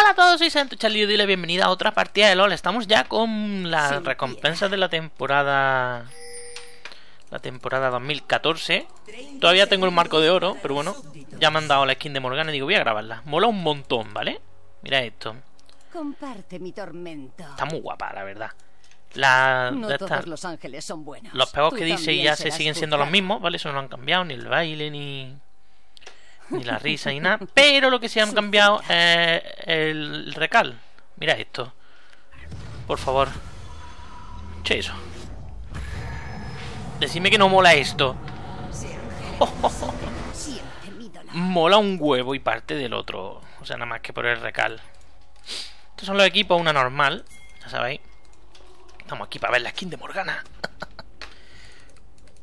Hola a todos, soy Sargento Charli y doy la bienvenida a otra partida de LOL. Estamos ya con la recompensa de la temporada 2014. Todavía tengo el marco de oro, pero bueno, ya me han dado la skin de Morgana y digo, voy a grabarla. Mola un montón, ¿vale? Mira esto. Comparte mi tormento. Está muy guapa, la verdad. No todos los ángeles son buenos. Los pegos que dice ya se siguen siendo los mismos, ¿vale? Eso no lo han cambiado, ni el baile, ni la risa, ni nada. Pero lo que se han cambiado es el recal. Mira esto. Por favor. Che, eso. Decime que no mola esto. Oh, oh, oh. Mola un huevo y parte del otro. O sea, nada más que por el recal. Estos son los equipos, una normal. Ya sabéis. Estamos aquí para ver la skin de Morgana.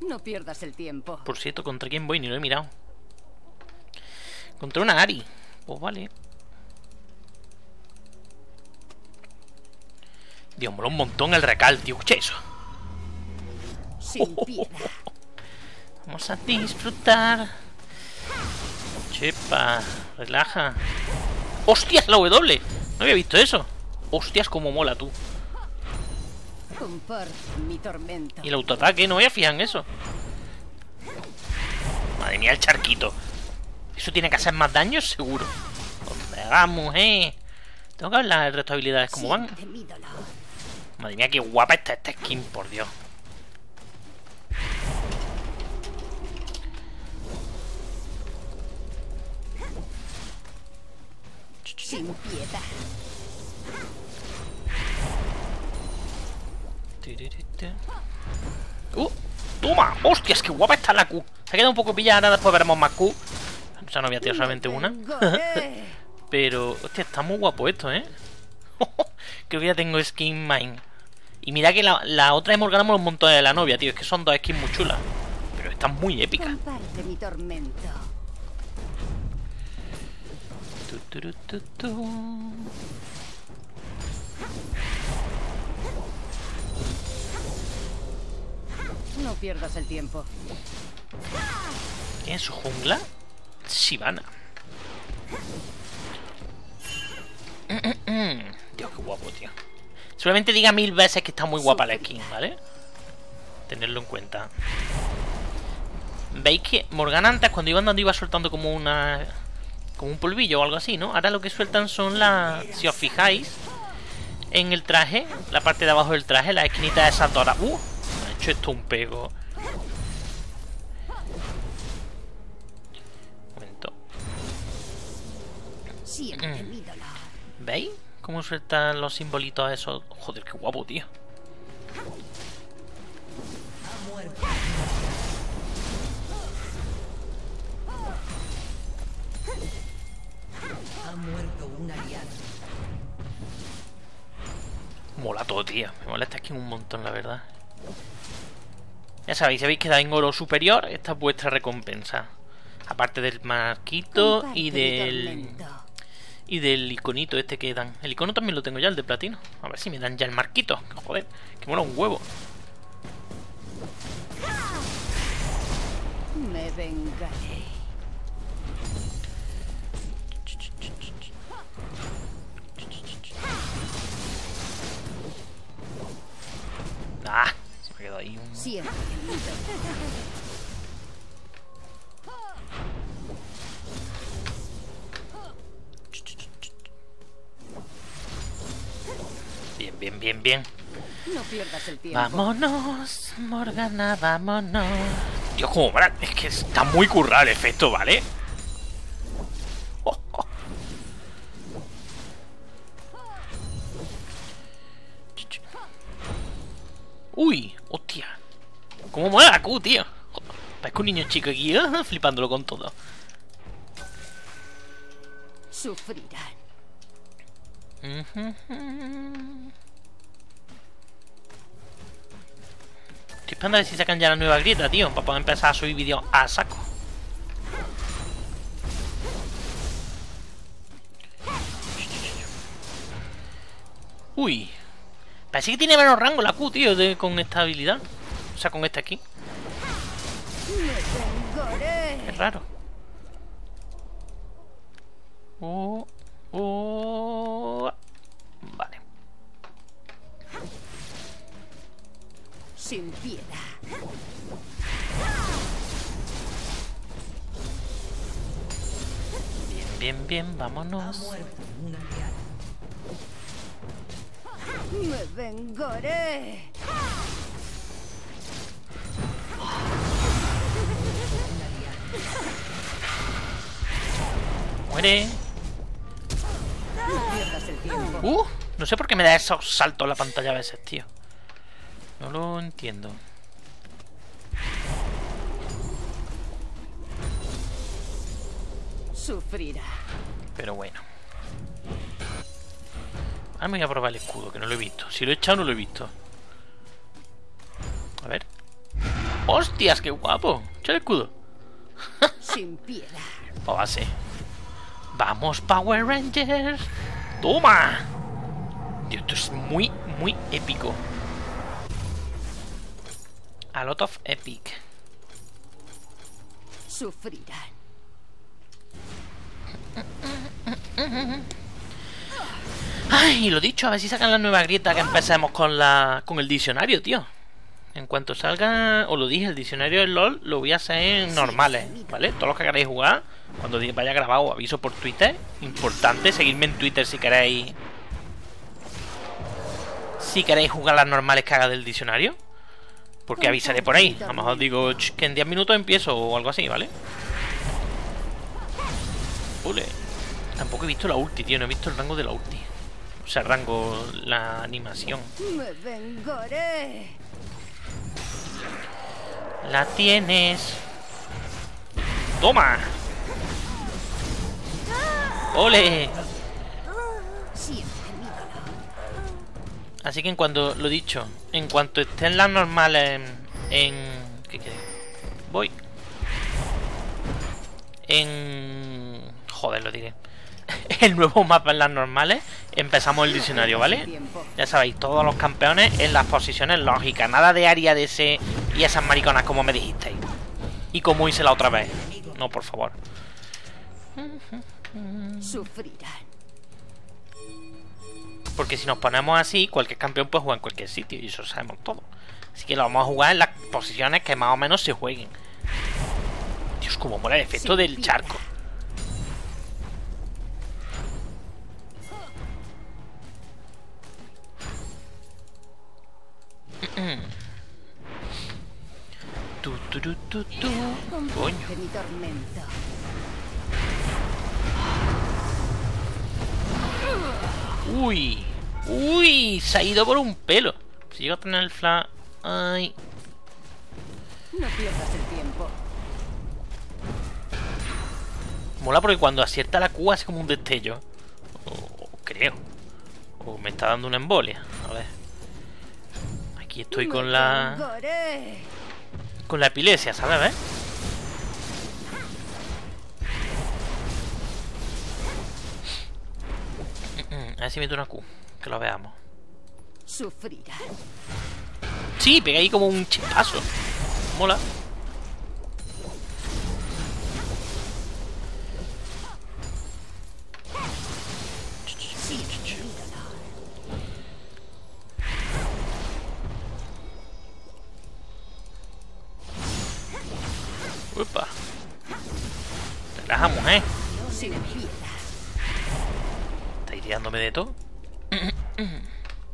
No pierdas el tiempo. Por cierto, ¿contra quién voy? Ni lo he mirado. Contra una Ari. Pues vale. Dios, mola un montón el recal, tío. Escucha eso. Vamos a disfrutar. Chepa, relaja. ¡Hostias, la W! No había visto eso. ¡Hostias, como mola, tú! Y el autoataque, no voy a fijar en eso. Madre mía, el charquito. Eso tiene que hacer más daño, seguro. Vamos, Tengo que ver las resto de habilidades como van. Madre mía, qué guapa está esta skin, por Dios. Sin piedad. ¡Toma! ¡Hostias! ¡Qué guapa está la Q! Se ha quedado un poco pillada, después veremos más Q. O sea, no había tirado solamente una. Pero, hostia, está muy guapo esto, ¿eh? Creo que ya tengo skin mine. Y mira que la otra de Morgana mola un montón de la novia, tío. Es que son dos skins muy chulas. Pero están muy épicas. No pierdas el tiempo. ¿Quién es su jungla? Sivana. Dios, qué guapo, tío. Seguramente diga 1000 veces que está muy guapa la skin, ¿vale? Tenerlo en cuenta. ¿Veis que Morgana antes, cuando iba andando, iba soltando como una... como un polvillo o algo así, ¿no? Ahora lo que sueltan son las... Si os fijáis en el traje, la parte de abajo del traje, las esquinitas de esas doradas. Me ha hecho esto un pego. Un momento. ¿Veis cómo sueltan los simbolitos esos? Joder, qué guapo, tío. Mola todo, tío. Me molesta aquí un montón, la verdad. Ya sabéis, si habéis quedado en oro superior, esta es vuestra recompensa. Aparte del marquito y del iconito este que dan. El icono también lo tengo ya, el de platino. A ver si me dan ya el marquito. Joder, que mola un huevo. Me vengaré. Ah, se me quedó ahí un... Siempre. Bien, bien, bien, bien. No pierdas el tiempo. Vámonos, Morgana, vámonos. Dios, como es que está muy currado el efecto, ¿vale? ¡Uy! ¡Hostia! ¡Cómo mola la Q, tío! Parece un niño chico aquí, ¿eh? Flipándolo con todo. Sufrirán. Estoy esperando a ver si sacan ya la nueva grieta, tío, para poder empezar a subir vídeos a saco. ¡Uy! Parece que tiene menos rango la Q, tío, con esta habilidad. O sea, con esta aquí. Es raro. sin piedad. Bien, bien, bien, vámonos. Me vengaré. Muere. No sé por qué me da esos saltos la pantalla a veces, tío. No lo entiendo. Sufrirá. Pero bueno. Ahora me voy a probar el escudo, que no lo he visto. Si lo he echado, no lo he visto. A ver. ¡Hostias, qué guapo! ¡Echa el escudo! Sin piedad. O así. ¡Vamos, Power Rangers! ¡Toma! Dios, esto es muy, muy épico. A lot of epic. Sufrirán. Ay, lo dicho, a ver si sacan la nueva grieta que empecemos con el diccionario, tío. En cuanto salga, os lo dije, el diccionario del LOL lo voy a hacer en normales, ¿vale? Todos los que queráis jugar, cuando vaya grabado, aviso por Twitter. Importante, seguidme en Twitter si queréis. Si queréis jugar las normales que haga del diccionario. Porque avisaré por ahí. A lo mejor digo que en 10 minutos empiezo o algo así, ¿vale? Ule. Tampoco he visto la ulti, tío. No he visto el rango de la ulti. O sea, el rango... la animación. Me vengaré. La tienes. ¡Toma! ¡Ole! Así que en cuanto, lo dicho, en cuanto estén las normales ¿qué quieres? Voy. Joder, lo diré. El nuevo mapa en las normales. Empezamos el diccionario, ¿vale? Ya sabéis, todos los campeones en las posiciones lógicas. Nada de área de ese y esas mariconas como me dijisteis. Y como hice la otra vez. No, por favor. Sufrirán. Porque si nos ponemos así, cualquier campeón puede jugar en cualquier sitio. Y eso sabemos todo. Así que lo vamos a jugar en las posiciones que más o menos se jueguen. Dios, como mola el efecto del charco. Coño. Uy, uy, se ha ido por un pelo. Si llego a tener el flash. Ay. No pierdas el tiempo. Mola porque cuando acierta la Q hace como un destello. O creo. O me está dando una embolia. A ver. Aquí estoy con la. Con la epilepsia, ¿sabes? ¿Eh? A ver si meto una Q, que lo veamos. Sufrirá. Sí, pegué ahí como un chispazo. Mola. Upa. Relajamos, ¿eh? Tirándome de todo.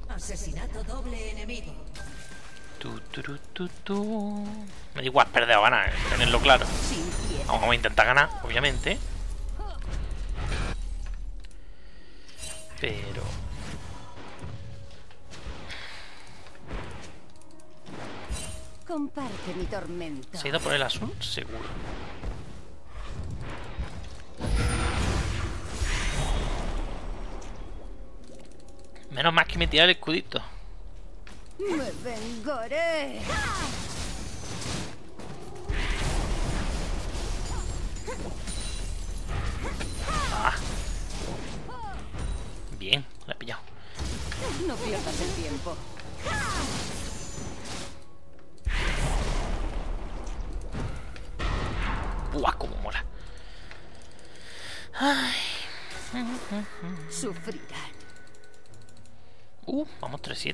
Asesinato doble enemigo. Me da igual perder o ganar, tenerlo claro. Vamos a intentar ganar, obviamente. Pero. Comparte mi tormento. ¿Se ha ido por el azul? Seguro. Menos más que me tirar el escudito. Me vengaré. Ah. Bien, la he pillado. No pierdas el tiempo. Buah, como mola. Ay. Sufrirán. Vamos 3-7.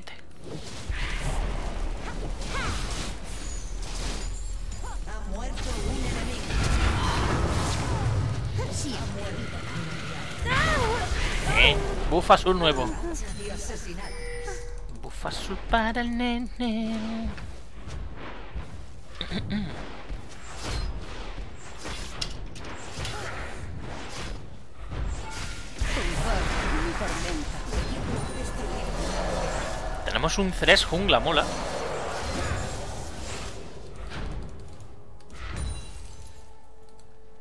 Buff azul nuevo. Buff azul para el nene. Tenemos un Thresh jungla, mola.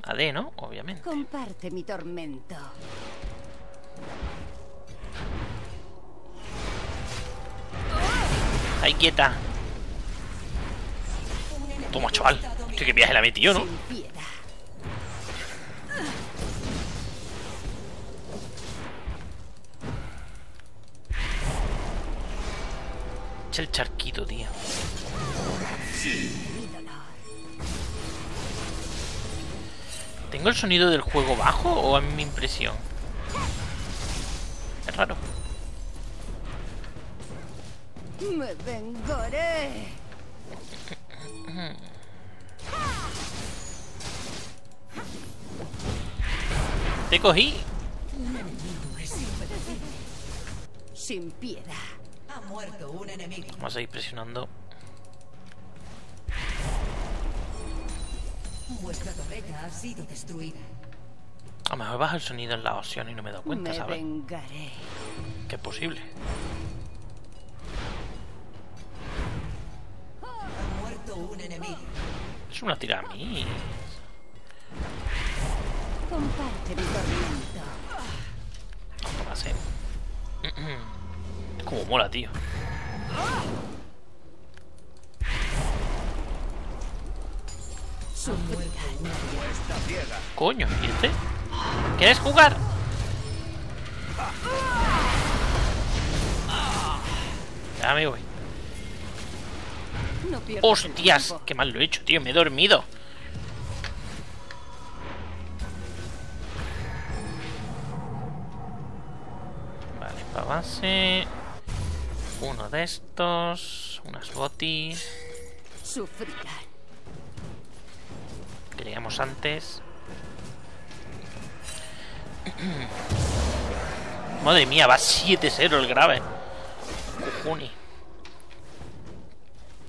AD, ¿no? Obviamente. Comparte mi tormento. Ahí quieta. Toma, chaval. Estoy que viaje la metí yo, ¿no? Echa el charquito, tío. ¿Tengo el sonido del juego bajo o es mi impresión? Es raro. Me vengaré. Te cogí. Sin piedad. Ha muerto un enemigo. Vamos a ir presionando. Vuestra torreta ha sido destruida. A lo mejor baja el sonido en la opción y no me he dado cuenta, ¿sabes? Me vengaré. Que es posible. Un enemigo. Es una tira a mí. Comparte mi tormento. ¿Cómo va a ser? Es como mola, tío. Coño, ¿y este? ¿Quieres jugar? Ya me voy. No. ¡Hostias! ¡Qué mal lo he hecho, tío! ¡Me he dormido! Vale, para base. Uno de estos. Unas botis. Sufrirán. Que llegamos antes. Madre mía, va 7-0 el grave. Ujuni.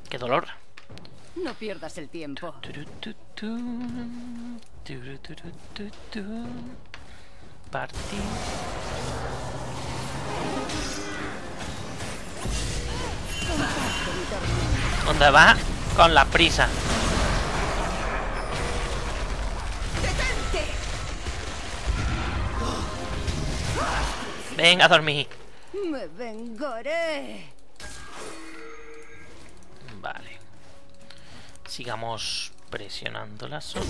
¡Qué dolor! No pierdas el tiempo. Party. Onda va con la prisa. Venga a dormir. Me vengaré. Vale. Sigamos presionando la zona.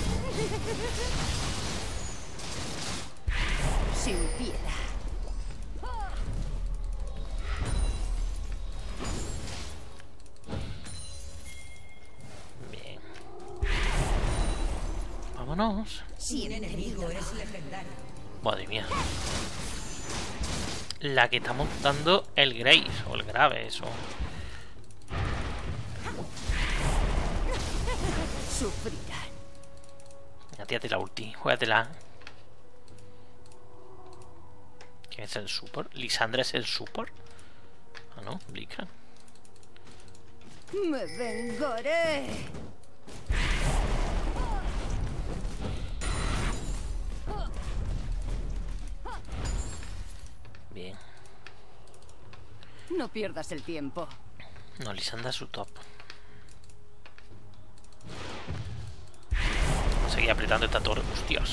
Sin piedad. Bien. Vámonos. Si el enemigo es legendario. Madre mía. La que está montando el Graves o el Graves o... Sufrirán. Venga, tírate la ulti, juégatela. ¿Quién es el support? ¿Lissandra es el support? Ah, no, Blitzcrank. Me vengaré. Bien. No pierdas el tiempo. No, Lissandra es su top. Seguí apretando esta torre, hostias.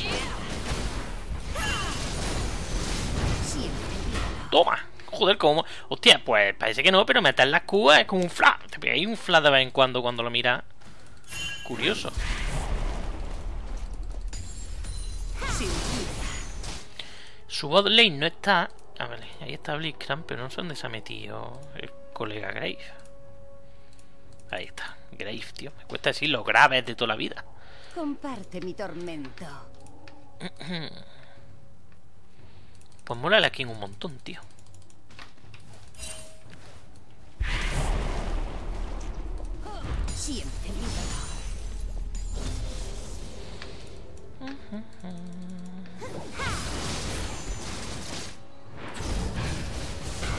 Toma, joder, como. Hostia, pues parece que no, pero meter la cuba es como un flash. Te pegáis un flash de vez en cuando lo mira. Curioso. Su bot lane no está. Ah, vale, ahí está Blitzcrank, pero no sé dónde se ha metido el colega Graves. Ahí está, Graves, tío. Me cuesta decir los graves de toda la vida. Comparte mi tormento. Pues mola la King un montón, tío. siempre liberado.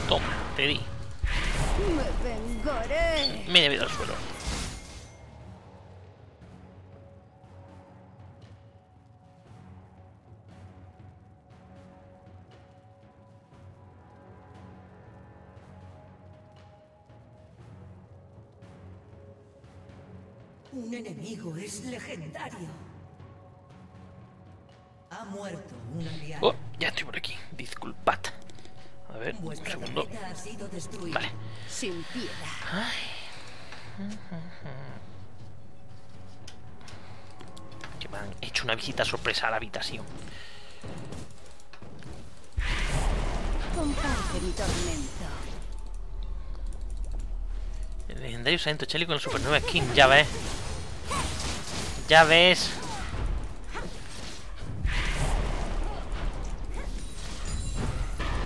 Toma, te di. Me vengaré. Me he debido al suelo. Un enemigo es legendario. Ha muerto un aliado. Oh, ya estoy por aquí. Disculpad. A ver, un segundo. Vale. Sin piedad. Que me han hecho una visita sorpresa a la habitación. Comparte mi tormento. El legendario Sargento Charli con el supernova skin. Ya ves. Ya ves.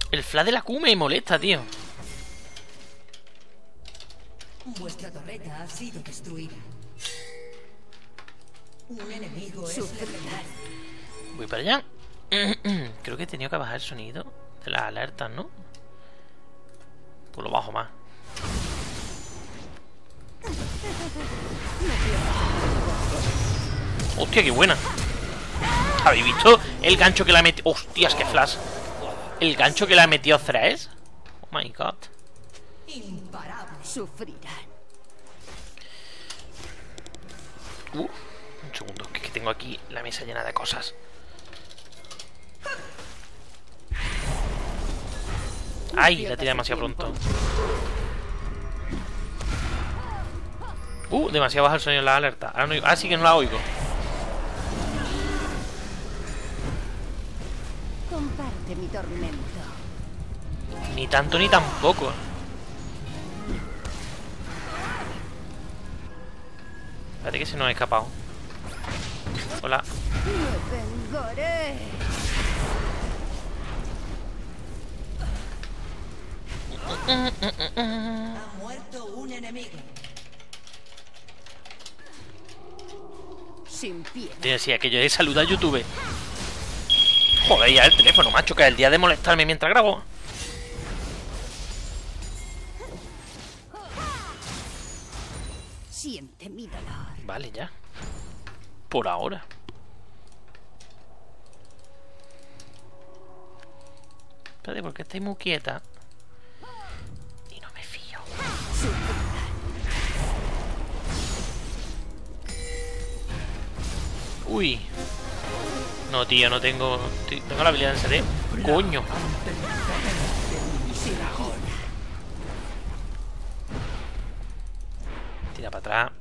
El flash de la Q me molesta, tío. Vuestra torreta ha sido destruida. Un enemigo es letal. Voy para allá. Creo que he tenido que bajar el sonido de las alertas, ¿no? Pues lo bajo más. Hostia, qué buena. ¿Habéis visto el gancho que le ha metido? Hostias, qué flash. El gancho que le ha metido Thresh. Oh my god. Imparables sufrirán. Un segundo, que tengo aquí la mesa llena de cosas. Ay, la tiré demasiado pronto. Demasiado baja el sonido de la alerta. Ahora no oigo. Ah, sí que no la oigo. Comparte mi tormento. Ni tanto ni tampoco. Espérate que se nos ha escapado. Hola. Me vengaré. Ha muerto un enemigo. Sin piedad. Te decía que yo he saludado a YouTube. Joder, ya el teléfono, macho, que es el día de molestarme mientras grabo. Siente mi dolor. Vale, ya. Por ahora. Espérate, porque estoy muy quieta. Y no me fío. Uy. No, tío, no tengo... Tengo la habilidad de CD. ¡Coño! Tira para atrás.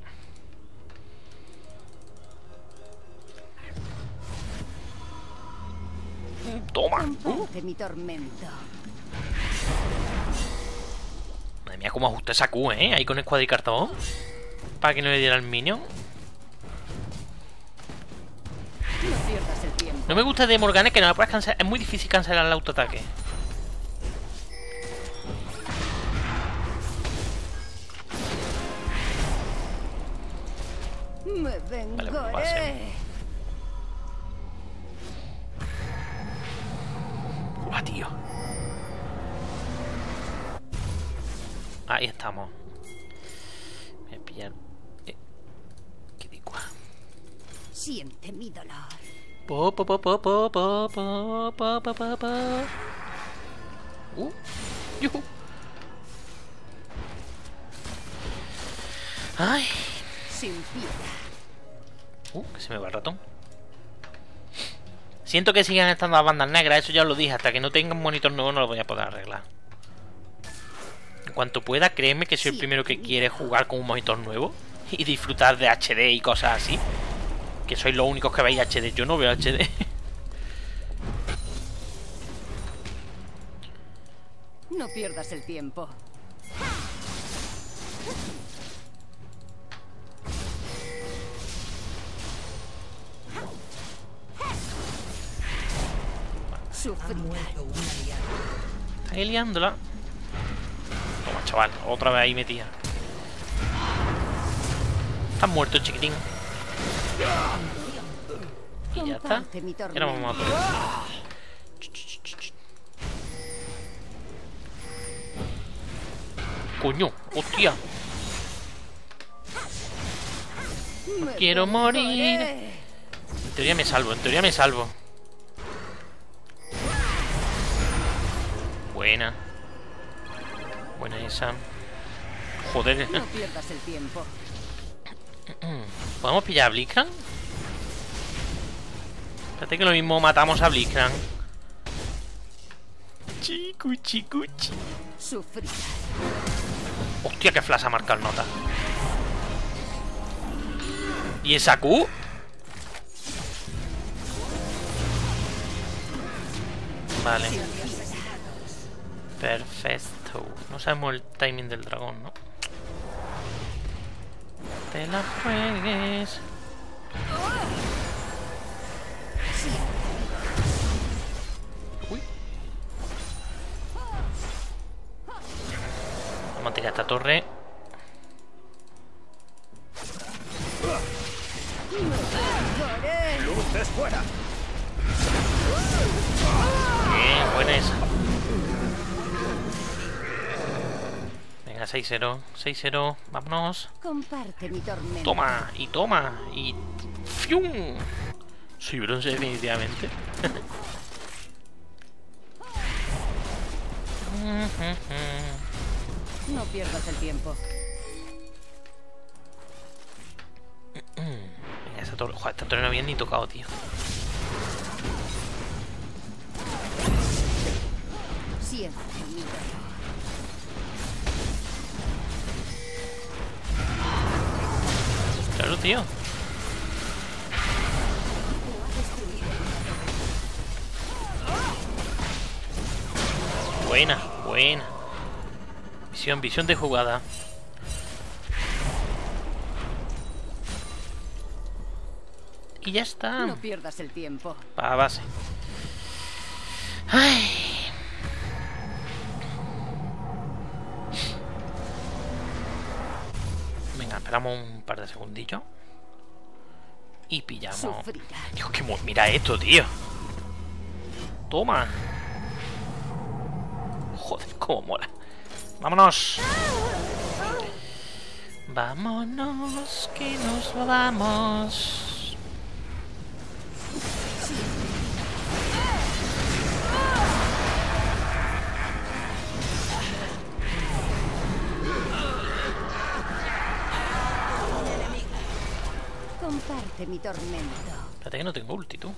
¡Toma! Madre mía, cómo ajusté esa Q, ¿eh? Ahí con el cuadricartón. Para que no le diera el minion. No me gusta de Morgana es que no la puedas cancelar. Es muy difícil cancelar el autoataque. Me vengaré. Vale, pase. Uah, tío. Ahí estamos. Voy a pillar. Qué dicua. Siente mi dolor. Yuhu. Ay. Sin piedad. Que se me va el ratón. Siento que sigan estando las bandas negras, eso ya os lo dije. Hasta que no tengan monitor nuevo no lo voy a poder arreglar. En cuanto pueda, créeme que soy el primero que quiere jugar con un monitor nuevo y disfrutar de HD y cosas así. Que sois los únicos que veis HD, yo no veo HD. No pierdas el tiempo. Está ahí liándola. Toma, chaval, otra vez ahí metida. Estás muerto, chiquitín. Y ya está. Y ahora vamos a por él. Coño, hostia. No quiero morir. En teoría me salvo, en teoría me salvo. Buena. Buena esa. Joder. No pierdas el tiempo. ¿Podemos pillar a Blitzcrank? Espérate que lo mismo matamos a Blitzcrank. Chicuchi. Sufrir. Hostia, que flash ha marcado el nota. ¿Y esa Q? Vale. Perfecto. No sabemos el timing del dragón, ¿no? Te la juegues. Uy. Vamos a tirar esta torre. Luces fuera. Bien, buena esa. Venga, 6-0, 6-0, vámonos. Comparte mi tormento. Toma, y toma, y... ¡Fium! Soy bronce definitivamente. No pierdas el tiempo. Esa torre, joder, esta torre no había ni tocado, tío. Claro, tío. Buena, buena. Visión, visión de jugada. Y ya está. No pierdas el tiempo. Para base. Ay. Venga, esperamos un par de segundillos. Y pillamos. Dios, que mira esto, tío. Toma. Joder, cómo mola. Vámonos. Vámonos, que nos vamos. Comparte mi tormento. Espérate que no tengo ulti, tú.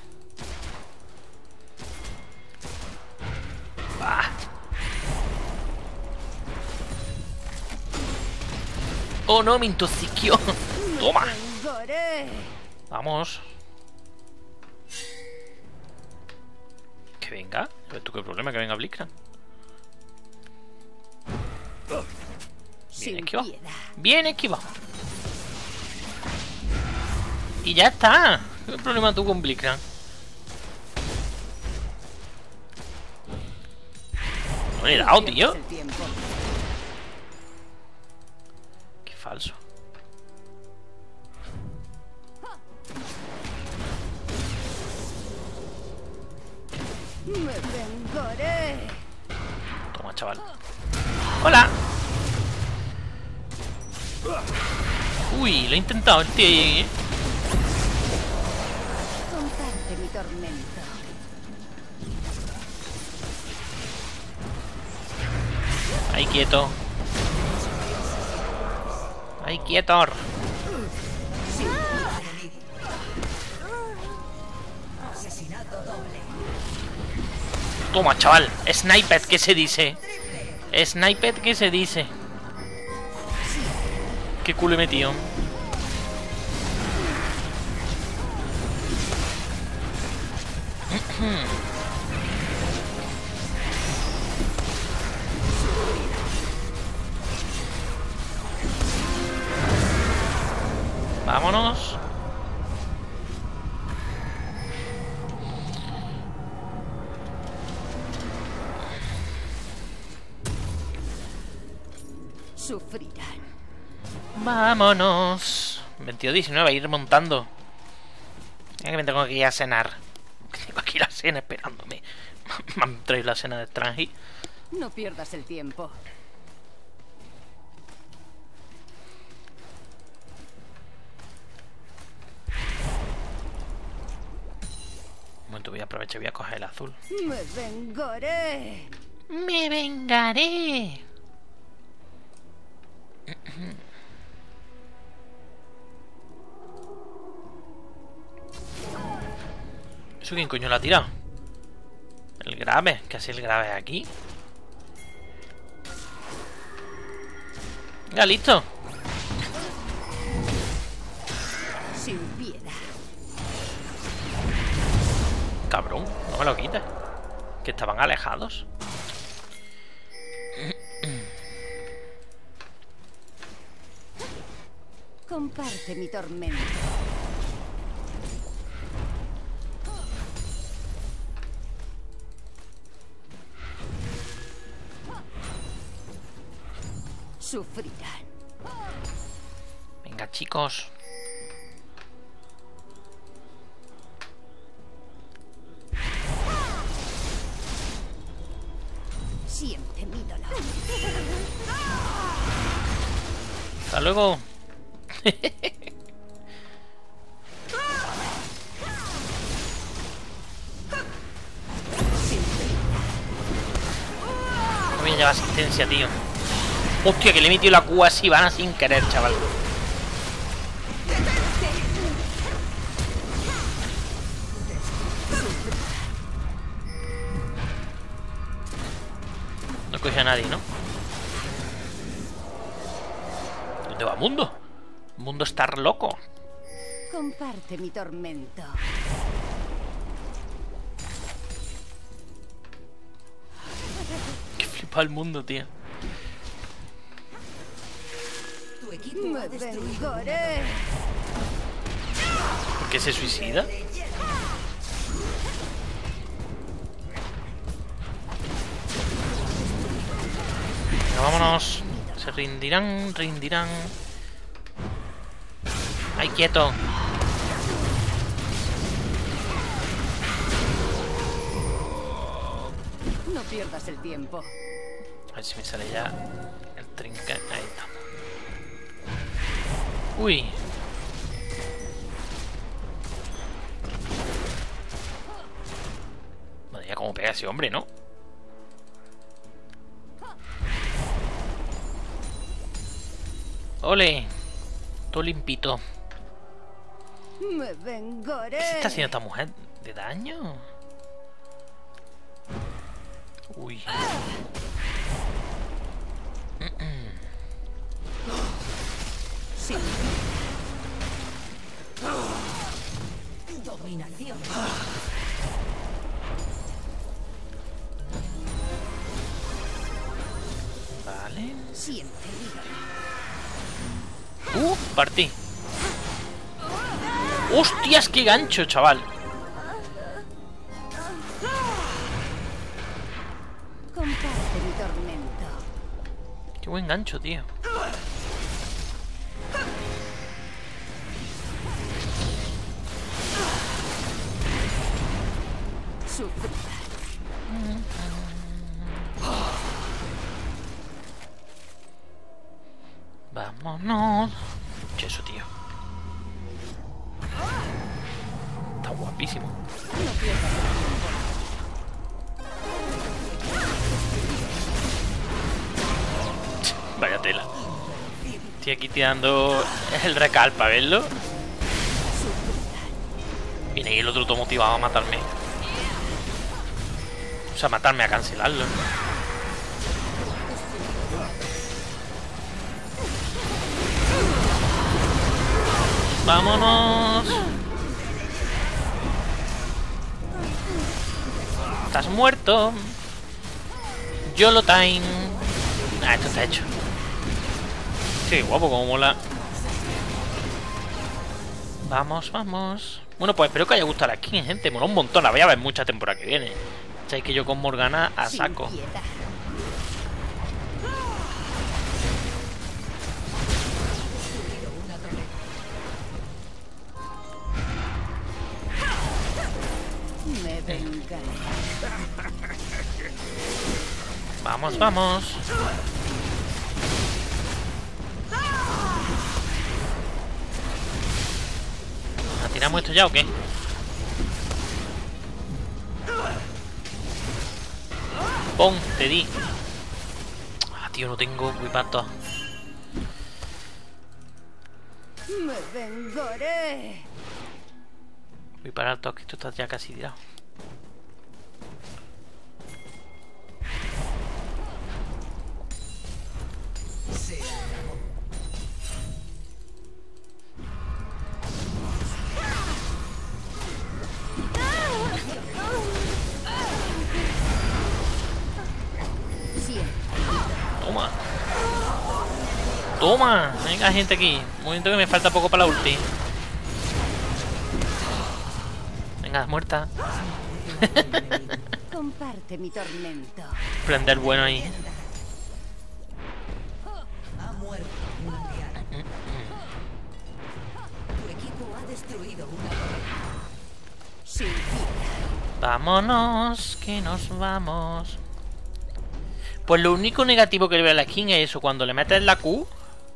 ¡Bah! ¡Oh, no! Me intoxiqueó. ¡Toma! Vamos. Que venga. ¿Tú qué problema? Que venga Blitzcrank. Bien esquivado. Bien esquivado. Y ya está. ¿Qué problema tú con Blitzcrank? No le he dado, tío. Qué falso. Me vengaré. Toma, chaval. Hola. Uy, lo he intentado, tío. Mi tormento. Ahí quieto. Ahí quieto. Sí. Asesinato doble. Toma, chaval. Sniper, ¿qué se dice? Sniper, ¿qué se dice? Qué culo he metido. Vámonos. Sufrirán. Vámonos. 22-19, a ir montando. Mira que me tengo que ir a cenar. Tengo aquí la cena esperándome. Me han traído la cena de Stranghy. No pierdas el tiempo. Un momento, voy a aprovechar, voy a coger el azul. Me vengaré. Me vengaré. ¿Eso quién coño la ha tirado? El grave, casi el grave aquí. Ya listo. Sin piedad. Cabrón, no me lo quites. Que estaban alejados. Comparte mi tormento. Sufrirán. Venga, chicos. Siente mi dolor. Hasta luego. No voy a llevar asistencia, tío. Hostia, que le he metido la Q a Sivana sin querer, chaval. No coge a nadie, ¿no? ¿Dónde va Mundo? Mundo estar loco. Comparte mi tormento. Qué flipa el mundo, tío. Me vengaré. ¿Por qué se suicida? Pero vámonos. Se rindirán, rindirán. ¡Ay, quieto! No pierdas el tiempo. A ver si me sale ya el trinca. Ahí está. Uy. Madre mía, cómo pega ese hombre, ¿no? ¡Ole! Todo limpito. Me vengaré. ¿Qué se está haciendo esta mujer de daño? Uy. Sí. Dominación. Vale. Siempre. Partí. ¡Hostias, qué gancho, chaval! Comparte mi tormento. Qué buen gancho, tío. Vámonos. Che, eso, tío. Está guapísimo. Vaya tela. Estoy aquí tirando el recal para verlo. Viene ahí el otro todo motivado a matarme. O sea, matarme a cancelarlo. ¡Vámonos! ¡Estás muerto! ¡YOLO time! Ah, esto está hecho. Sí, guapo, como mola. Vamos, vamos. Bueno, pues espero que haya gustado la skin, gente. Mola un montón. La voy a ver mucha temporada que viene. Sabéis que yo con Morgana a saco. Vamos, vamos. ¿Tiramos esto ya o qué? ¡Pum! Te di. Ah, tío, no tengo cuipato. Me vengaré. Voy para alto, que esto está ya casi tirado. Toma, venga gente aquí. Momento que me falta poco para la ulti. Venga, muerta. Comparte mi tormento. Prender bueno ahí. Ha muerto un mundial. Tu equipo ha destruido una torre. Vámonos, que nos vamos. Pues lo único negativo que le veo a la skin es eso, cuando le metes la Q.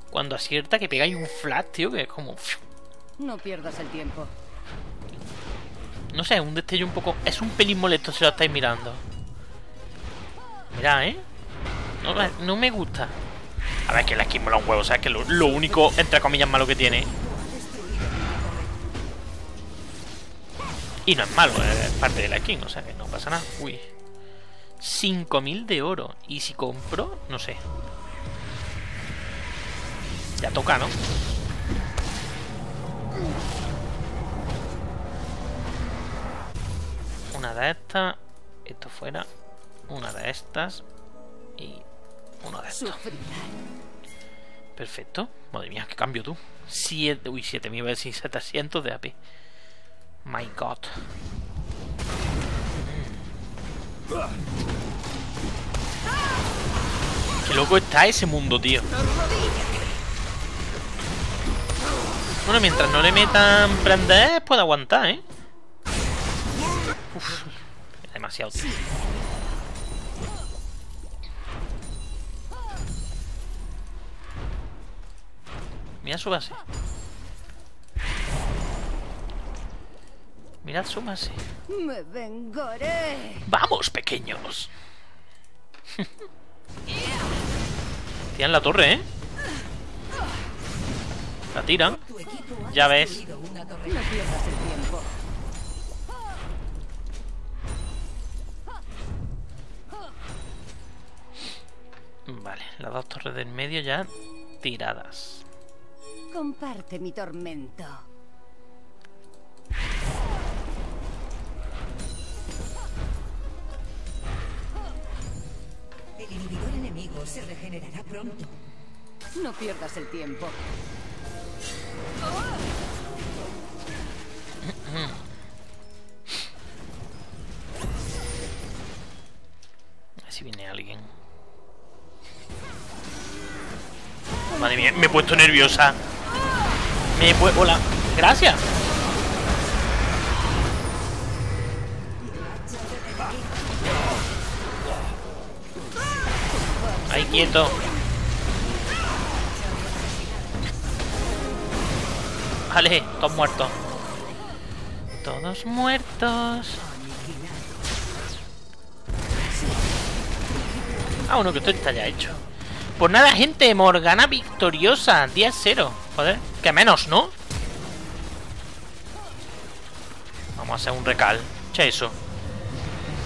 Cuando acierta que pegáis un flash, tío, que es como... No pierdas el tiempo. No sé, un destello un poco... Es un pelín molesto si lo estáis mirando. Mirad, ¿eh? No, no me gusta. A ver, que la skin mola un huevo, o sea, que lo único, entre comillas, malo que tiene. Y no es malo, es parte de la skin, o sea, que no pasa nada. Uy. 5000 de oro. Y si compro, no sé. Ya toca, ¿no? Una de estas. Esto fuera. Una de estas. Y una de estas. Perfecto. Madre mía, qué cambio tú. 7. Uy, 7000, iba a decir 700 de AP. My God. Qué loco está ese mundo, tío. Bueno, mientras no le metan prender, puede aguantar, ¿eh? Uf, demasiado, tío. Mirad su base. Mirad su base. Me vengaré. ¡Vamos, pequeños! Tiran la torre, ¿eh? La tiran. Ya ves. Vale, las dos torres del medio ya tiradas. Comparte mi tormento. El inhibidor enemigo se regenerará pronto. No pierdas el tiempo. Así viene alguien. Madre mía, me he puesto nerviosa. Me he puesto... Hola, gracias. Ahí quieto. Vale, todos muertos. Todos muertos. Ah, bueno, que esto está ya hecho. Pues nada, gente, Morgana victoriosa. 10-0. Joder, que menos, ¿no? Vamos a hacer un recal. Che, eso.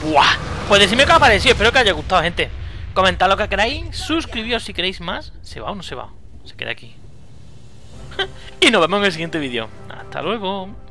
¡Buah! Pues decidme qué os ha parecido. Espero que os haya gustado, gente. Comentad lo que queráis. Suscribíos si queréis más. ¿Se va o no se va? Se queda aquí. Y nos vemos en el siguiente vídeo. Hasta luego.